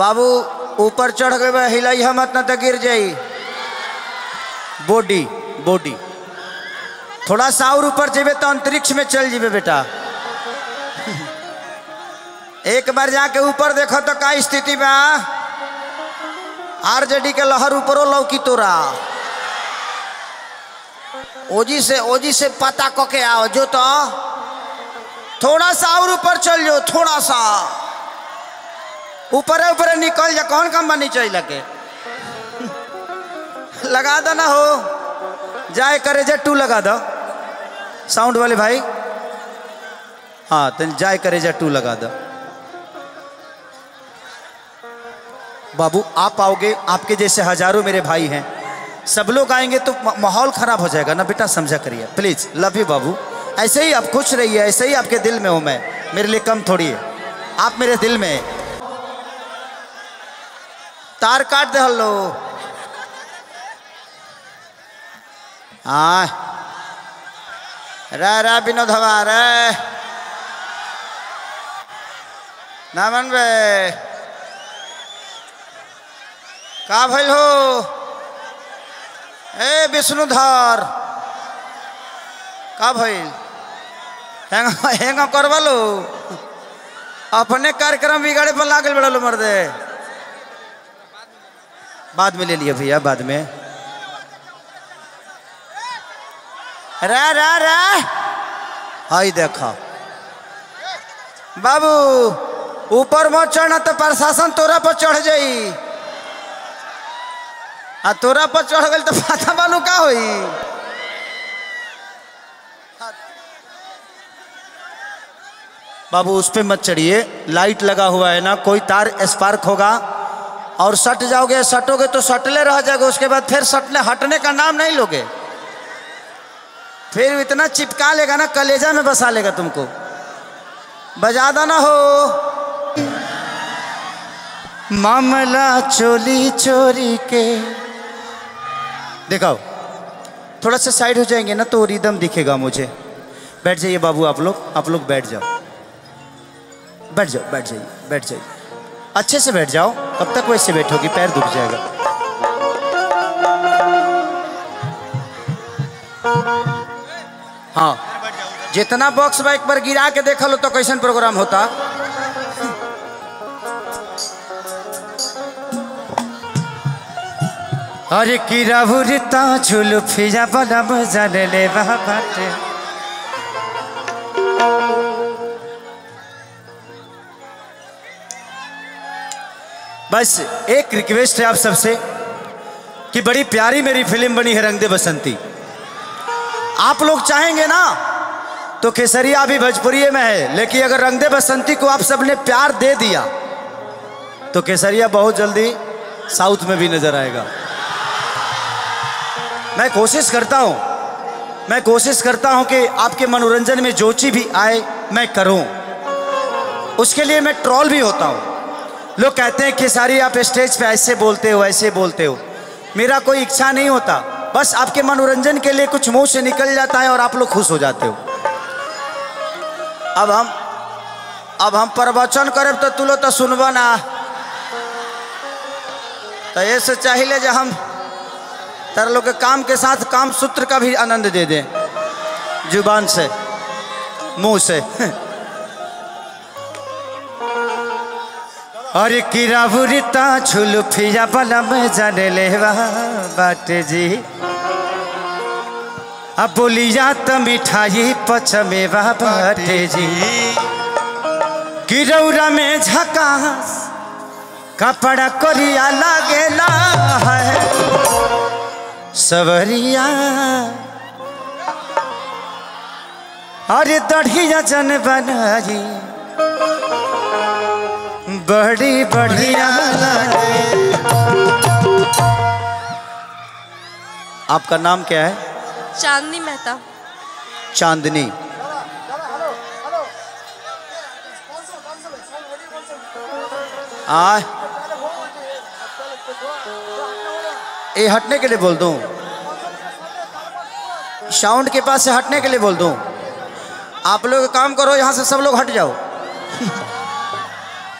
बाबू ऊपर चढ़ गए, हिलाई हम इतना तक गिर जाई। बॉडी बॉडी थोड़ा सा और ऊपर जेबे तो अंतरिक्ष में चल जेबे बेटा। एक बार जाके ऊपर देखो तो का स्थिति में आरजेडी के लहर ऊपरों लौकी तोरा। ओजी से पता को के आओ, जो तो थोड़ा सा और ऊपर चल जाओ, थोड़ा सा ऊपर ऊपर निकल जा। कौन कम बनी चाहिए लगे लगा दो ना हो जाए करे जे टू लगा दो साउंड वाले भाई। हाँ तो जाए करे जे टू लगा दो। बाबू आप आओगे, आपके जैसे हजारों मेरे भाई हैं, सब लोग आएंगे तो माहौल खराब हो जाएगा ना बेटा, समझा करिए प्लीज। लव यू बाबू। ऐसे ही आप खुश रहिए, ऐसे ही आपके दिल में हूं मैं, मेरे लिए कम थोड़ी है, आप मेरे दिल में। तार काट दे हल्लो। हाँ रा विनोद हमार नामन बे का भल हो। ए विष्णुधर का भल हेंगा करवा लो, अपने कार्यक्रम बिगाड़े पर लागल बड़ा लो मर्दे। बाद में ले लिया भैया, बाद में। रा रा रा हाई देखो बाबू ऊपर मत चढ़ना तो प्रशासन तोरा पर चढ़ जाई, आ तोरा पर चढ़ गई तो पता बालू का होई। बाबू उस पर मत चढ़िए, लाइट लगा हुआ है ना, कोई तार स्पार्क होगा और सट जाओगे। सटोगे तो सटले रह जाओगे, उसके बाद फिर सटने हटने का नाम नहीं लोगे, फिर इतना चिपका लेगा ना, कलेजा में बसा लेगा तुमको। बजादा ना हो। मामला चोली चोरी के दिखाओ, थोड़ा सा साइड हो जाएंगे ना तो रिदम दिखेगा मुझे। बैठ जाइए बाबू, आप लोग बैठ जाओ, बैठ जाओ, बैठ जाइए, बैठ जाइए, अच्छे से बैठ जाओ। कब तक वैसे बैठोगी, पैर दुख जाएगा। हाँ जितना बॉक्स बाइक पर गिरा के देख लो तो कैसन प्रोग्राम होता। अरे किराता झूल फिजा बना मजा ले बाटे। बस एक रिक्वेस्ट है आप सबसे कि बड़ी प्यारी मेरी फिल्म बनी है रंगदे बसंती। आप लोग चाहेंगे ना तो केसरिया भी भोजपुरी में है, लेकिन अगर रंगदे बसंती को आप सबने प्यार दे दिया तो केसरिया बहुत जल्दी साउथ में भी नजर आएगा। मैं कोशिश करता हूं कि आपके मनोरंजन में जो चीज भी आए मैं करूं, उसके लिए मैं ट्रोल भी होता हूं। लोग कहते हैं कि सारी आप स्टेज पे ऐसे बोलते हो, ऐसे बोलते हो। मेरा कोई इच्छा नहीं होता, बस आपके मनोरंजन के लिए कुछ मुंह से निकल जाता है और आप लोग खुश हो जाते हो। अब हम प्रवचन करें तो तू लोग तो सुनबा ना, तो ऐसे चाहिए जो हम तार लोग के काम के साथ काम सूत्र का भी आनंद दे दें, जुबान से, मुंह से। और किराता झूल फिजा बना मजा ले बाटे जी। अब बोलिया तो मिठाई पचमेवा बाटे जी। किरौरा में झकास कपड़ा कोरिया लागेला है सवरिया। अरे दढ़िया जन बनाई बड़ी बढ़िया लगे। आपका नाम क्या है? चांदनी मेहता। चांदनी, आ ये हटने के लिए बोल दूं, साउंड के पास से हटने के लिए बोल दूं। आप लोग काम करो, यहां से सब लोग हट जाओ।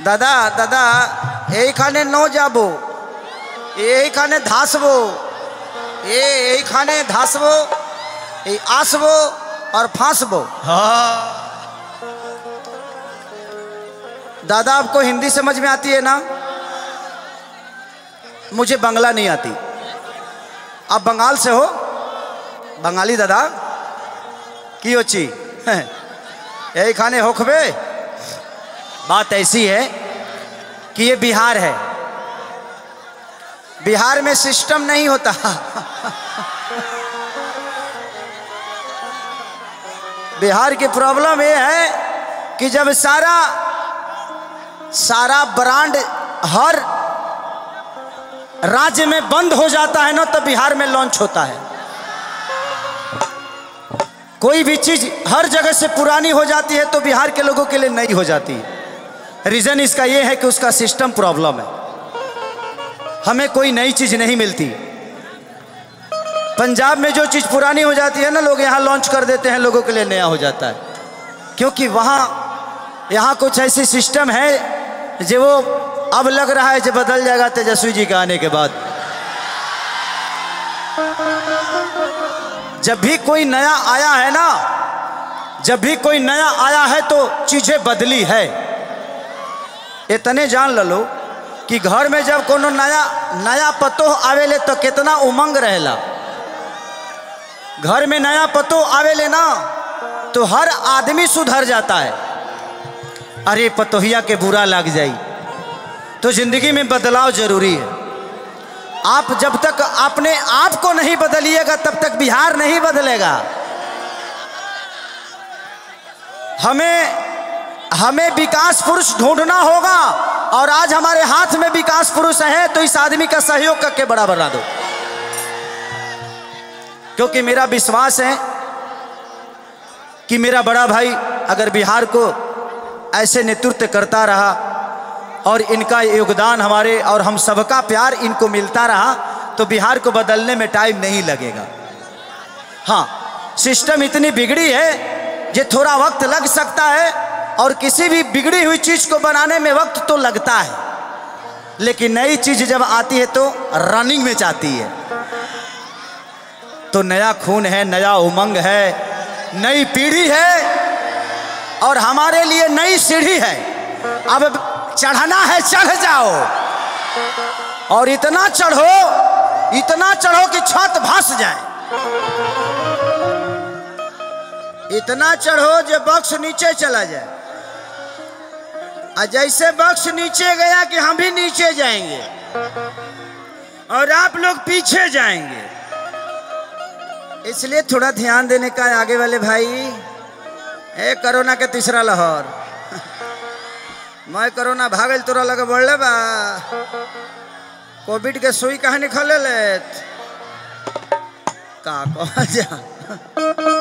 दादा दादा यही खाने न जाबो यही खाने धासबो यही खाने धासबो आसबो और फांसबो। हाँ दादा आपको हिंदी समझ में आती है ना? मुझे बंगला नहीं आती। आप बंगाल से हो? बंगाली दादा की होची यही खाने होखबे। बात ऐसी है कि ये बिहार है, बिहार में सिस्टम नहीं होता। बिहार की प्रॉब्लम ये है कि जब सारा ब्रांड हर राज्य में बंद हो जाता है ना तो बिहार में लॉन्च होता है। कोई भी चीज हर जगह से पुरानी हो जाती है तो बिहार के लोगों के लिए नई हो जाती है। रीजन इसका यह है कि उसका सिस्टम प्रॉब्लम है, हमें कोई नई चीज नहीं मिलती। पंजाब में जो चीज पुरानी हो जाती है ना लोग यहाँ लॉन्च कर देते हैं, लोगों के लिए नया हो जाता है, क्योंकि यहाँ कुछ ऐसी सिस्टम है जो वो अब लग रहा है जो बदल जाएगा तेजस्वी जी के आने के बाद। जब भी कोई नया आया है ना, जब भी कोई नया आया है तो चीजें बदली है। इतने जान लो कि घर में जब कोनो नया पतोह आवेले तो कितना उमंग रहेला। घर में नया पतोह आवेले ना तो हर आदमी सुधर जाता है, अरे पतोहिया के बुरा लग जाई। तो जिंदगी में बदलाव जरूरी है। आप जब तक अपने आप को नहीं बदलिएगा तब तक बिहार नहीं बदलेगा। हमें विकास पुरुष ढूंढना होगा और आज हमारे हाथ में विकास पुरुष है तो इस आदमी का सहयोग करके बड़ा बना दो, क्योंकि मेरा विश्वास है कि मेरा बड़ा भाई अगर बिहार को ऐसे नेतृत्व करता रहा और इनका योगदान हमारे और हम सबका प्यार इनको मिलता रहा तो बिहार को बदलने में टाइम नहीं लगेगा। हाँ सिस्टम इतनी बिगड़ी है जो थोड़ा वक्त लग सकता है और किसी भी बिगड़ी हुई चीज़ को बनाने में वक्त तो लगता है, लेकिन नई चीज़ जब आती है तो रनिंग में जाती है। तो नया खून है, नया उमंग है, नई पीढ़ी है और हमारे लिए नई सीढ़ी है। अब चढ़ना है चढ़ जाओ और इतना चढ़ो कि छत भास जाए, इतना चढ़ो जो बक्स नीचे चला जाए। और जैसे बक्स नीचे गया कि हम भी नीचे जाएंगे और आप लोग पीछे जाएंगे। इसलिए थोड़ा ध्यान देने का आगे वाले भाई। ए कोरोना का तीसरा लहर मैं कोरोना भागल तोरा लगे बढ़ले बा, कोविड के सुई कहानी खोले लेत का जा।